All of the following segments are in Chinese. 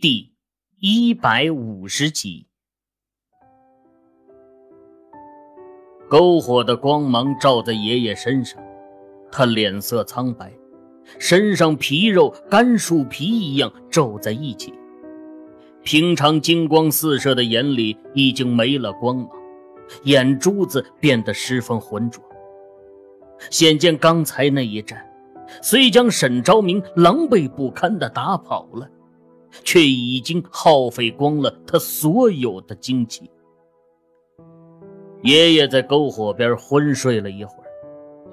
第150集。篝火的光芒照在爷爷身上，他脸色苍白，身上皮肉干树皮一样皱在一起，平常金光四射的眼里已经没了光芒，眼珠子变得十分浑浊。显见刚才那一战虽将沈昭明狼狈不堪地打跑了，却已经耗费光了他所有的精气。爷爷在篝火边昏睡了一会儿，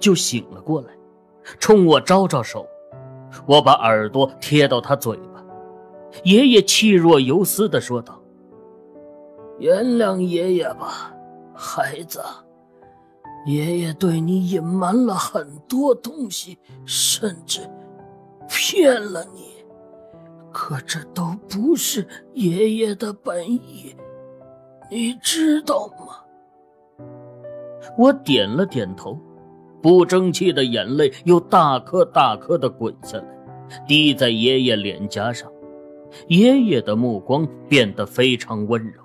就醒了过来，冲我招招手。我把耳朵贴到他嘴巴，爷爷气若游丝地说道：“原谅爷爷吧，孩子，爷爷对你隐瞒了很多东西，甚至骗了你。可这都不是爷爷的本意，你知道吗？”我点了点头，不争气的眼泪又大颗大颗地滚下来，滴在爷爷脸颊上。爷爷的目光变得非常温柔，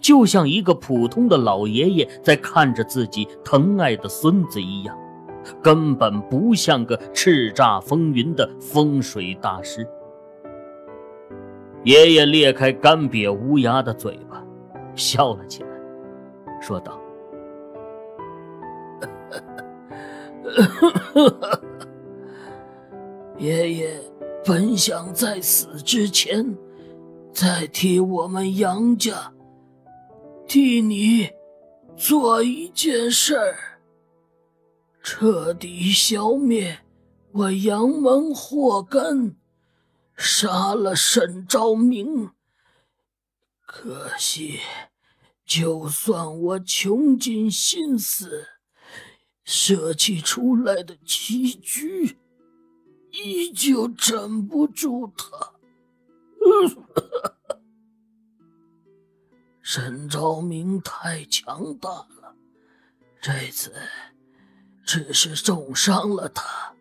就像一个普通的老爷爷在看着自己疼爱的孙子一样，根本不像个叱咤风云的风水大师。爷爷裂开干瘪无牙的嘴巴，笑了起来，说道：“爷爷本想在死之前，再替我们杨家，替你做一件事儿，彻底消灭我杨门祸根，杀了沈昭明。可惜，就算我穷尽心思，设计出来的棋局依旧镇不住他。沈昭明太强大了，这次只是重伤了他，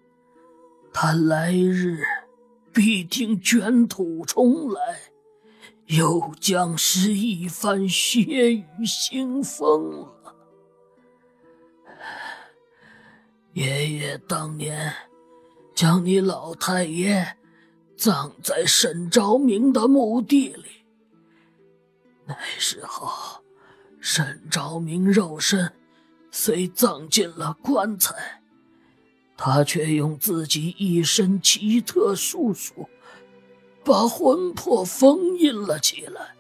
他来日必定卷土重来，又将是一番血雨腥风了。爷爷当年将你老太爷葬在沈昭明的墓地里，那时候沈昭明肉身虽葬进了棺材，他却用自己一身奇特术数，把魂魄封印了起来，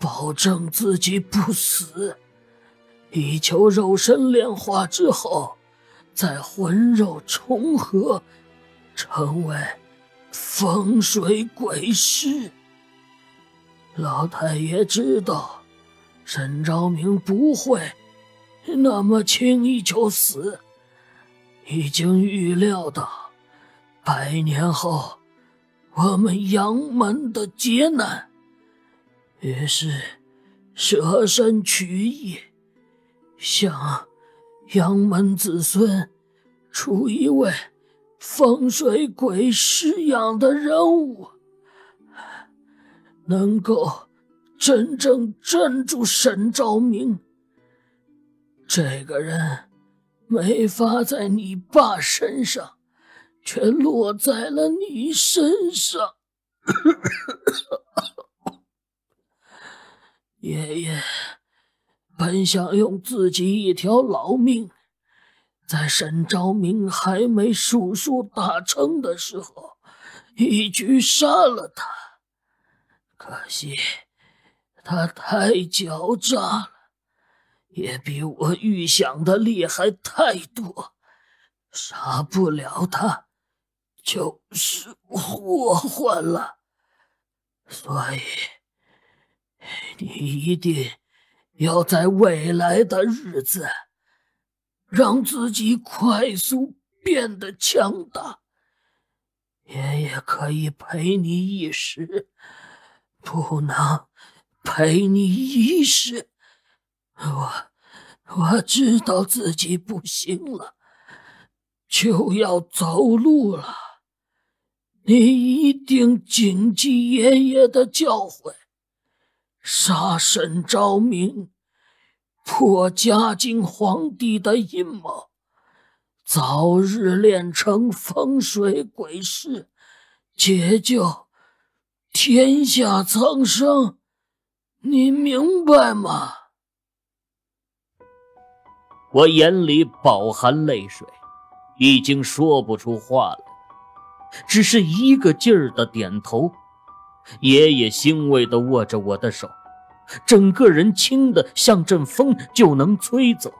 保证自己不死，以求肉身炼化之后，在魂肉重合，成为风水鬼师。老太爷知道沈昭明不会那么轻易就死，已经预料到100年后我们杨门的劫难，于是舍身取义，向杨门子孙出一位风水鬼师样的人物，能够真正镇住沈昭明。这个人没发在你爸身上，却落在了你身上。爷爷本想用自己一条老命，在沈昭明还没数数打撑的时候，一举杀了他。可惜他太狡诈了，也比我预想的厉害太多，杀不了他，就是祸患了。所以，你一定要在未来的日子，让自己快速变得强大。爷爷可以陪你一时，不能陪你一世。我知道自己不行了，就要走路了，你一定谨记爷爷的教诲，杀沈昭明，破嘉靖皇帝的阴谋，早日练成风水鬼士，解救天下苍生，你明白吗？我眼里饱含泪水，已经说不出话来。 只是一个劲儿的点头，爷爷欣慰地握着我的手，整个人轻得像阵风就能吹走。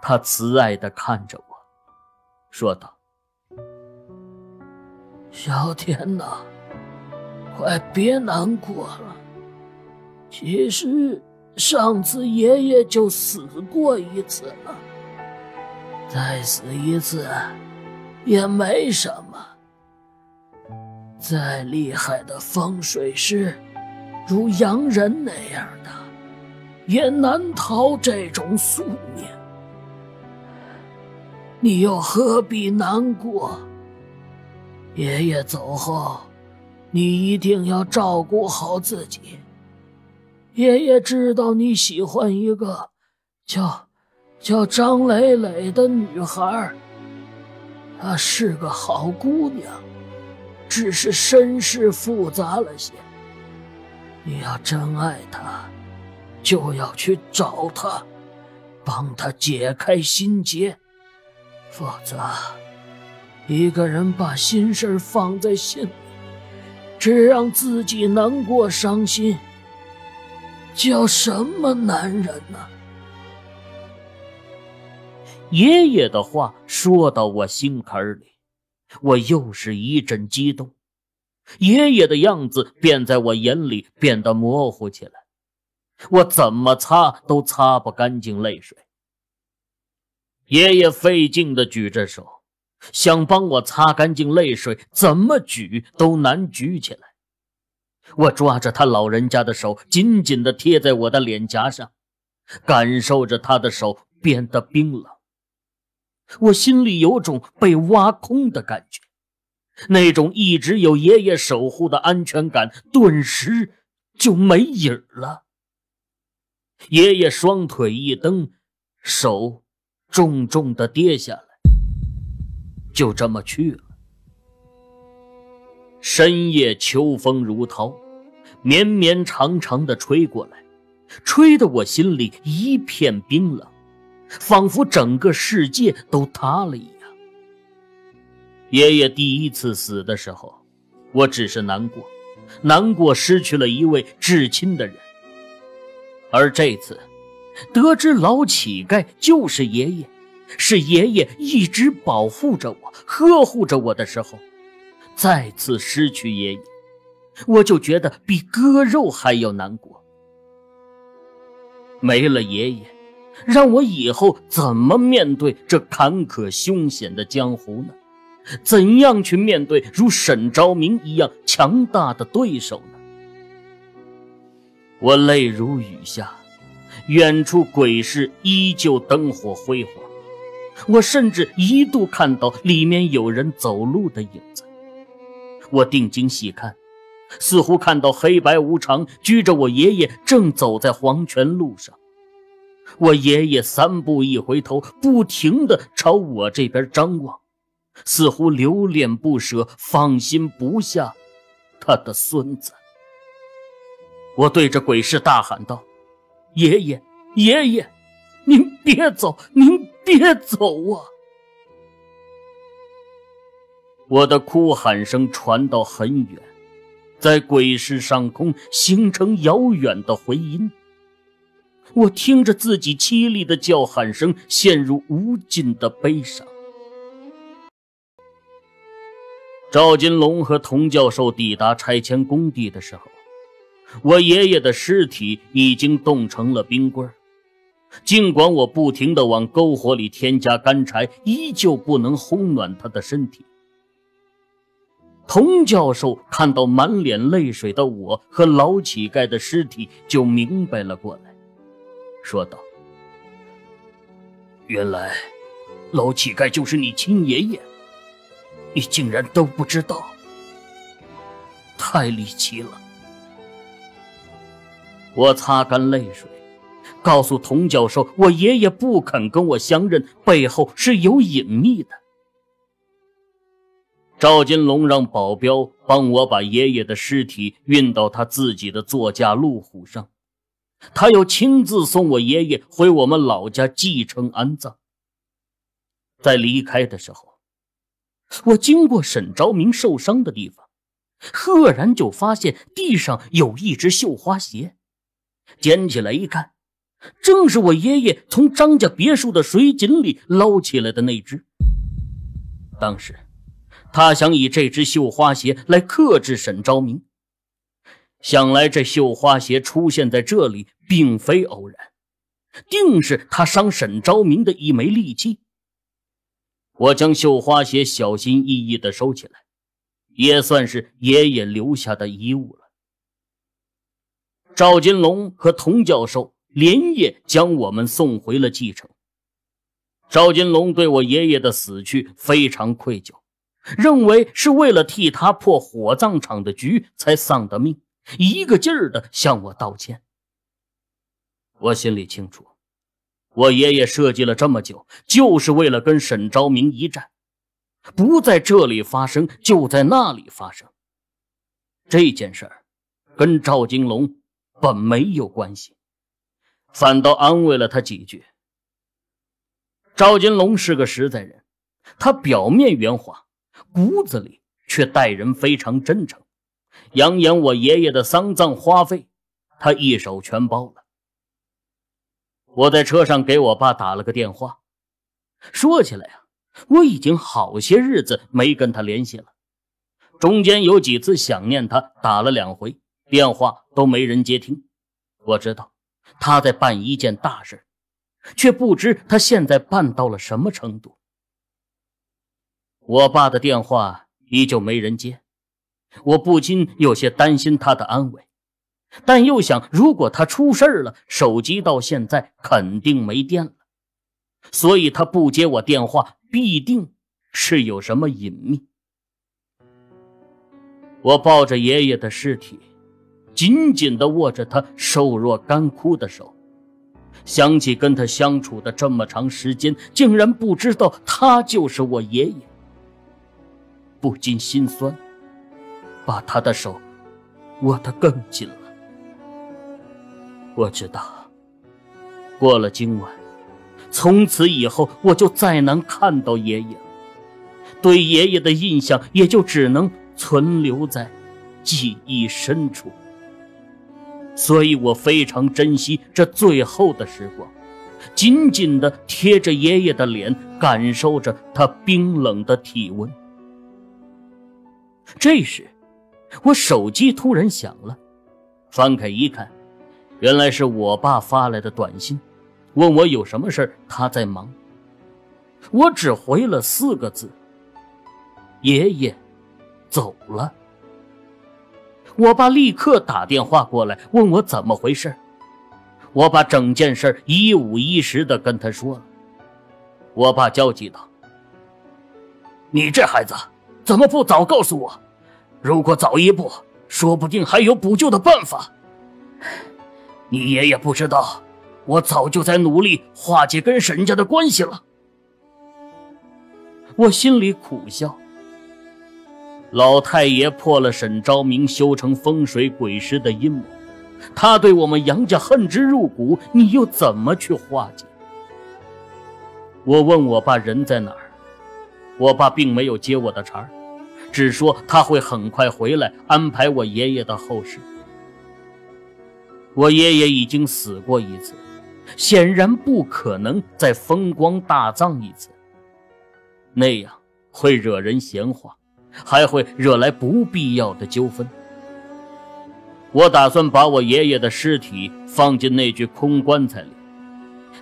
他慈爱地看着我，说道：“小天哪，快别难过了。其实上次爷爷就死过一次了，再死一次。” 也没什么。再厉害的风水师，如洋人那样的，也难逃这种宿命。你又何必难过？爷爷走后，你一定要照顾好自己。爷爷知道你喜欢一个叫张蕾蕾的女孩。 她是个好姑娘，只是身世复杂了些。你要真爱她，就要去找她，帮她解开心结，否则，一个人把心事放在心里，只让自己难过伤心，叫什么男人呢？ 爷爷的话说到我心坎里，我又是一阵激动。爷爷的样子便在我眼里变得模糊起来，我怎么擦都擦不干净泪水。爷爷费劲地举着手，想帮我擦干净泪水，怎么举都难举起来。我抓着他老人家的手，紧紧地贴在我的脸颊上，感受着他的手变得冰冷。 我心里有种被挖空的感觉，那种一直有爷爷守护的安全感，顿时就没影儿了。爷爷双腿一蹬，手重重地跌下来，就这么去了。深夜，秋风如涛，绵绵长长地吹过来，吹得我心里一片冰冷。 仿佛整个世界都塌了一样。爷爷第一次死的时候，我只是难过，难过失去了一位至亲的人。而这次，得知老乞丐就是爷爷，是爷爷一直保护着我、呵护着我的时候，再次失去爷爷，我就觉得比割肉还要难过。没了爷爷。 让我以后怎么面对这坎坷凶险的江湖呢？怎样去面对如沈昭明一样强大的对手呢？我泪如雨下，远处鬼市依旧灯火辉煌，我甚至一度看到里面有人走路的影子。我定睛细看，似乎看到黑白无常拘着我爷爷正走在黄泉路上。 我爷爷三步一回头，不停地朝我这边张望，似乎留恋不舍，放心不下他的孙子。我对着鬼市大喊道：“爷爷，爷爷，您别走，您别走啊！”我的哭喊声传到很远，在鬼市上空形成遥远的回音。 我听着自己凄厉的叫喊声，陷入无尽的悲伤。赵金龙和童教授抵达拆迁工地的时候，我爷爷的尸体已经冻成了冰棍。尽管我不停地往篝火里添加干柴，依旧不能烘暖他的身体。童教授看到满脸泪水的我和老乞丐的尸体，就明白了过来。 说道：“原来，老乞丐就是你亲爷爷。你竟然都不知道，太离奇了！”我擦干泪水，告诉童教授，我爷爷不肯跟我相认，背后是有隐秘的。赵金龙让保镖帮我把爷爷的尸体运到他自己的座驾路虎上，他又亲自送我爷爷回我们老家继承安葬。在离开的时候，我经过沈昭明受伤的地方，赫然就发现地上有一只绣花鞋，捡起来一看，正是我爷爷从张家别墅的水井里捞起来的那只。当时他想以这只绣花鞋来克制沈昭明，想来这绣花鞋出现在这里并非偶然，定是他伤沈昭明的一枚利器。我将绣花鞋小心翼翼地收起来，也算是爷爷留下的遗物了。赵金龙和童教授连夜将我们送回了继承。赵金龙对我爷爷的死去非常愧疚，认为是为了替他破火葬场的局才丧的命，一个劲儿地向我道歉。我心里清楚，我爷爷设计了这么久，就是为了跟沈昭明一战，不在这里发生，就在那里发生。这件事儿跟赵金龙本没有关系，反倒安慰了他几句。赵金龙是个实在人，他表面圆滑，骨子里却待人非常真诚，扬言我爷爷的丧葬花费，他一手全包了。我在车上给我爸打了个电话，说起来啊，我已经好些日子没跟他联系了，中间有几次想念他，打了2回，电话都没人接听。我知道他在办一件大事，却不知他现在办到了什么程度。我爸的电话依旧没人接，我不禁有些担心他的安危。但又想，如果他出事了，手机到现在肯定没电了，所以他不接我电话，必定是有什么隐秘。我抱着爷爷的尸体，紧紧地握着他瘦弱干枯的手，想起跟他相处的这么长时间，竟然不知道他就是我爷爷，不禁心酸，把他的手握得更紧了。我知道，过了今晚，从此以后我就再难看到爷爷，对爷爷的印象也就只能存留在记忆深处。所以我非常珍惜这最后的时光，紧紧地贴着爷爷的脸，感受着他冰冷的体温。这时，我手机突然响了，翻开一看，原来是我爸发来的短信，问我有什么事，他在忙。我只回了4个字：爷爷走了。我爸立刻打电话过来问我怎么回事，我把整件事一五一十地跟他说了。我爸焦急道：“你这孩子怎么不早告诉我？如果早一步，说不定还有补救的办法。你爷爷不知道，我早就在努力化解跟沈家的关系了。”我心里苦笑，老太爷破了沈昭明修成风水鬼师的阴谋，他对我们杨家恨之入骨，你又怎么去化解？我问我爸人在哪儿，我爸并没有接我的茬，只说他会很快回来安排我爷爷的后事。我爷爷已经死过一次，显然不可能再风光大葬一次，那样会惹人闲话，还会惹来不必要的纠纷。我打算把我爷爷的尸体放进那具空棺材里，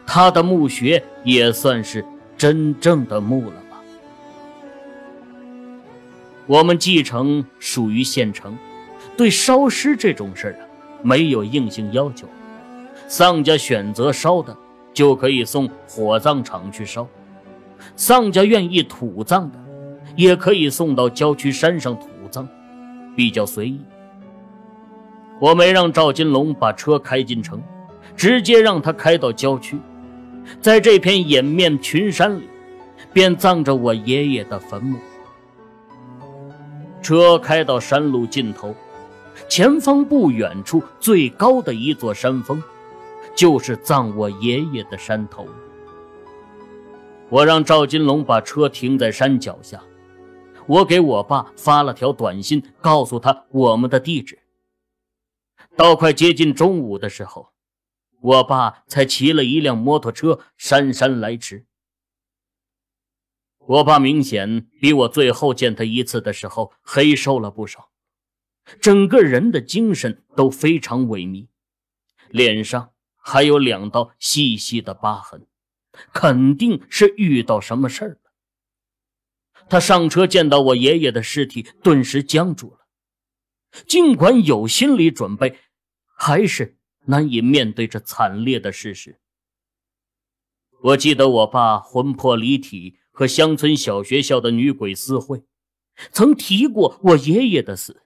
他的墓穴也算是真正的墓了吧。我们继承属于县城，对烧尸这种事啊没有硬性要求，丧家选择烧的就可以送火葬场去烧，丧家愿意土葬的也可以送到郊区山上土葬，比较随意。我没让赵金龙把车开进城，直接让他开到郊区，在这片掩面群山里，便葬着我爷爷的坟墓。车开到山路尽头，前方不远处最高的一座山峰，就是葬我爷爷的山头。我让赵金龙把车停在山脚下，我给我爸发了条短信，告诉他我们的地址。到快接近中午的时候，我爸才骑了一辆摩托车姗姗来迟。我爸明显比我最后见他一次的时候黑瘦了不少，整个人的精神都非常萎靡，脸上还有2道细细的疤痕，肯定是遇到什么事儿了。他上车见到我爷爷的尸体，顿时僵住了，尽管有心理准备，还是难以面对这惨烈的事实。我记得我爸魂魄离体，和乡村小学校的女鬼私会，曾提过我爷爷的死。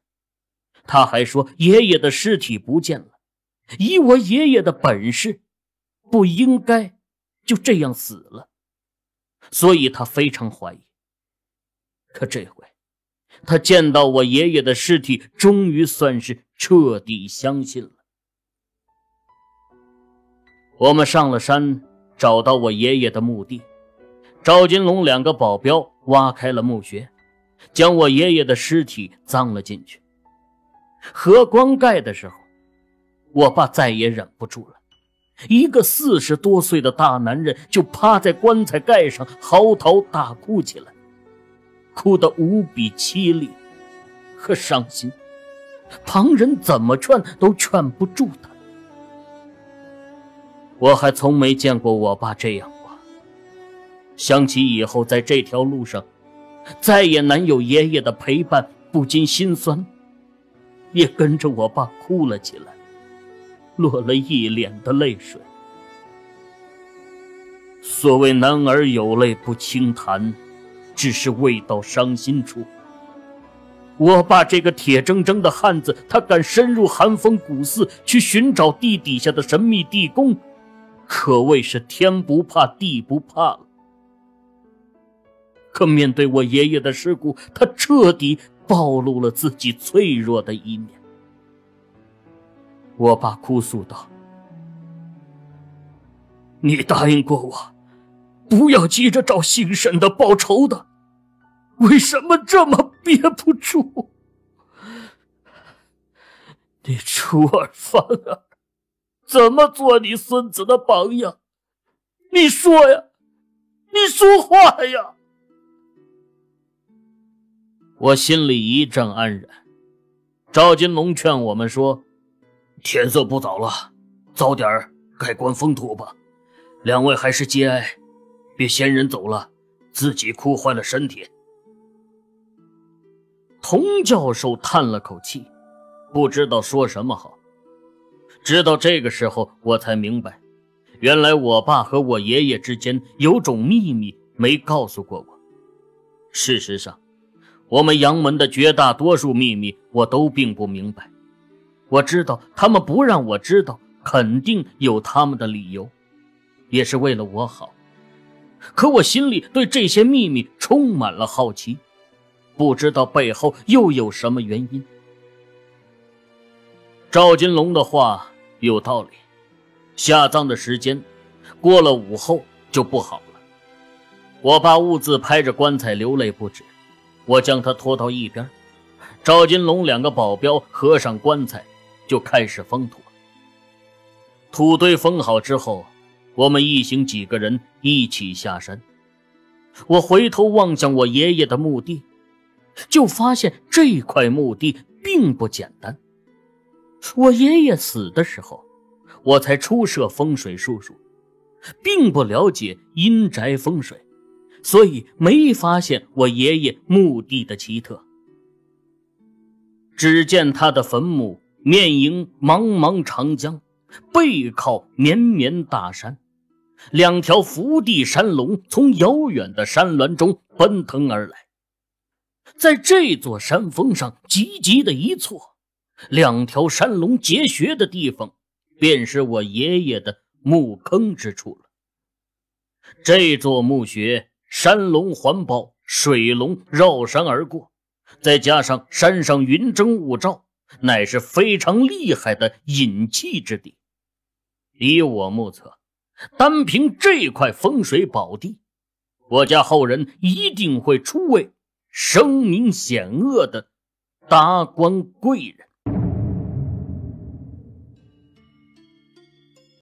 他还说爷爷的尸体不见了，以我爷爷的本事，不应该就这样死了，所以他非常怀疑。可这回，他见到我爷爷的尸体，终于算是彻底相信了。我们上了山，找到我爷爷的墓地。赵金龙2个保镖挖开了墓穴，将我爷爷的尸体葬了进去。合棺盖的时候，我爸再也忍不住了，一个40多岁的大男人就趴在棺材盖上嚎啕大哭起来，哭得无比凄厉和伤心，旁人怎么劝都劝不住他。我还从没见过我爸这样。想起以后在这条路上再也难有爷爷的陪伴，不禁心酸，也跟着我爸哭了起来，落了一脸的泪水。所谓男儿有泪不轻弹，只是未到伤心处。我爸这个铁铮铮的汉子，他敢深入寒风古寺去寻找地底下的神秘地宫，可谓是天不怕地不怕了。可面对我爷爷的尸骨，他彻底暴露了自己脆弱的一面。我爸哭诉道：“你答应过我，不要急着找姓沈的报仇的，为什么这么憋不住？你出尔反尔，怎么做你孙子的榜样？你说呀，你说话呀！”我心里一阵黯然。赵金龙劝我们说：“天色不早了，早点改观风土吧。两位还是节哀，别先人走了，自己哭坏了身体。”童教授叹了口气，不知道说什么好。直到这个时候，我才明白，原来我爸和我爷爷之间有种秘密没告诉过我。事实上，我们杨门的绝大多数秘密我都并不明白，我知道他们不让我知道，肯定有他们的理由，也是为了我好。可我心里对这些秘密充满了好奇，不知道背后又有什么原因。赵金龙的话有道理，下葬的时间过了午后就不好了。我爸兀自拍着棺材流泪不止，我将他拖到一边，赵金龙2个保镖合上棺材，就开始封土。土堆封好之后，我们一行几个人一起下山。我回头望向我爷爷的墓地，就发现这块墓地并不简单。我爷爷死的时候，我才初涉风水术数，并不了解阴宅风水，所以没发现我爷爷墓地的奇特。只见他的坟墓面迎茫茫长江，背靠绵绵大山，2条伏地山龙从遥远的山峦中奔腾而来，在这座山峰上急急的一错，两条山龙结穴的地方便是我爷爷的墓坑之处了。这座墓穴山龙环抱，水龙绕山而过，再加上山上云蒸雾罩，乃是非常厉害的隐气之地。以我目测，单凭这块风水宝地，我家后人一定会出位、声名显赫的达官贵人。